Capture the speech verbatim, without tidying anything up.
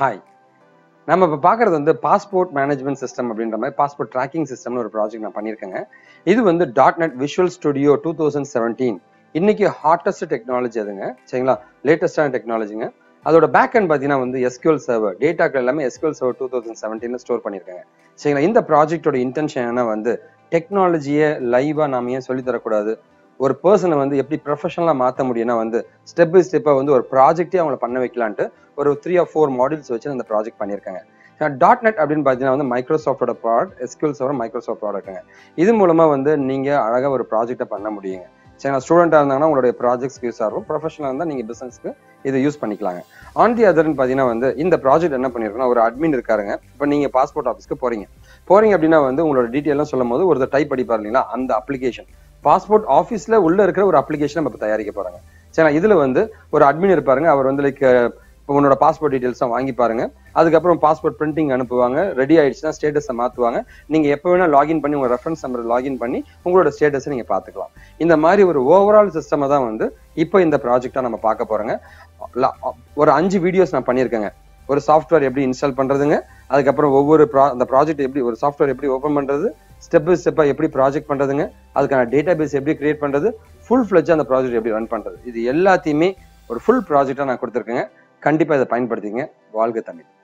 Hi. நம்ம இப்ப பாக்குறது வந்து பாஸ்போர்ட் மேனேஜ்மெண்ட் சிஸ்டம் அப்படின்ற மாதிரி பாஸ்போர்ட் ட்ராக்கிங் சிஸ்டம்னு ஒரு ப்ராஜெக்ட் நான் பண்ணியிருக்கேங்க. இது வந்து dot net visual studio two thousand seventeen இன்னைக்கு ஹாட்டஸ்ட் டெக்னாலஜி அதுங்க, சரிங்களா, லேட்டஸ்டான டெக்னாலஜிங்க. அதோட பேக் அண்ட் பார்த்தீங்கன்னா வந்து எஸ்கியூஎல் சர்வர் டேட்டாக்கள் எல்லாமே எஸ்கியூஎல் சர்வர் டூ தௌசண்ட் செவன்டீன்ல ஸ்டோர் பண்ணியிருக்காங்க, சரிங்களா. இந்த ப்ராஜெக்டோட இன்டென்ஷன் என்ன வந்து டெக்னாலஜியை லைவா நாம ஏன் சொல்லித்தரக்கூடாது, ஒரு பர்சனை வந்து எப்படி ப்ரொஃபஷனலாக மாற்ற முடியும்னா வந்து ஸ்டெப் பை ஸ்டெப்பாக வந்து ஒரு ப்ராஜெக்டே அவங்களை பண்ண வைக்கலான்ட்டு ஒரு த்ரீ ஆர் ஃபோர் மாடியூல்ஸ் வச்சு அந்த ப்ராஜெக்ட் பண்ணியிருக்காங்க. டாட் நெட் அப்படின்னு பார்த்தீங்கன்னா வந்து மைக்ரோசாஃப்டோட ப்ராடக்ட், எஸ்கியூஎல் சர்வர் மைக்ரோசாஃப்ட் ப்ராடக்ட்டுங்க. இது மூலமாக வந்து நீங்கள் அழகாக ஒரு ப்ராஜெக்டை பண்ண முடியுங்க, சரிங்களா. ஸ்டூடெண்ட்டாக இருந்தாங்கன்னா உங்களுடைய ப்ராஜெக்ட்ஸ்க்கு யூஸ் ஆகும், ப்ரொஃபஷனலாக இருந்தால் நீங்கள் பிஸ்னஸ்க்கு இதை யூஸ் பண்ணிக்கலாங்க. ஆன் தி அதர்ன்னு பார்த்தீங்கன்னா வந்து இந்த ப்ராஜெக்ட் என்ன பண்ணியிருக்கோன்னா ஒரு அட்மின் இருக்காருங்க. இப்போ நீங்கள் பாஸ்போர்ட் ஆஃபீஸ்க்கு போகிறீங்க போகிறீங்க அப்படின்னா வந்து உங்களோட டீட்டெயிலாம் சொல்லும் போது ஒருத்தர் டைப் அடிப்பார் இல்லைங்களா, அந்த அப்ளிகேஷன் பாஸ்போர்ட் ஆஃபீஸில் உள்ளே இருக்கிற ஒரு அப்ளிகேஷன் நம்ம இப்போ தயாரிக்க போகிறாங்க, சரிங்களா. இதில் வந்து ஒரு அட்மின் இருப்பாருங்க, அவர் வந்து லைக் உன்னோட பாஸ்போர்ட் டீட்டெயில்ஸாக வாங்கி பாருங்க, அதுக்கப்புறம் பாஸ்போர்ட் பிரிண்டிங் அனுப்புவாங்க, ரெடி ஆயிடுச்சுன்னா ஸ்டேட்டஸை மாற்றுவாங்க. நீங்கள் எப்போ வேணால் லாகின் பண்ணி உங்கள் ரெஃபரன்ஸ் நம்பர் லாகின் பண்ணி உங்களோட ஸ்டேட்டஸை நீங்கள் பார்த்துக்கலாம். இந்த மாதிரி ஒரு ஓவரால் சிஸ்டமாக தான் வந்து இப்போ இந்த ப்ராஜெக்டாக நம்ம பார்க்க போகிறோங்க. ஒரு அஞ்சு வீடியோஸ் நான் பண்ணியிருக்கேங்க. ஒரு சாஃப்ட்வேர் எப்படி இன்ஸ்டால் பண்ணுறதுங்க, அதுக்கப்புறம் ஒவ்வொரு ப்ரா அந்த ப்ராஜெக்ட் எப்படி ஒரு சாஃப்ட்வேர் எப்படி ஓப்பன் பண்ணுறது, ஸ்டெப் பை ஸ்டெப்பாக எப்படி ப்ராஜெக்ட் பண்ணுறதுங்க, அதுக்கான டேட்டா பேஸ் எப்படி கிரியேட் பண்ணுறது, ஃபுல் ஃப்ளெட்ஜாக அந்த ப்ராஜெக்ட் எப்படி ரன் பண்ணுறது, இது எல்லாத்தையுமே ஒரு ஃபுல் ப்ராஜெக்டாக நான் கொடுத்துருக்கேங்க. கண்டிப்பாக இதை பயன்படுத்திங்க. வாழ்க தமிழ்.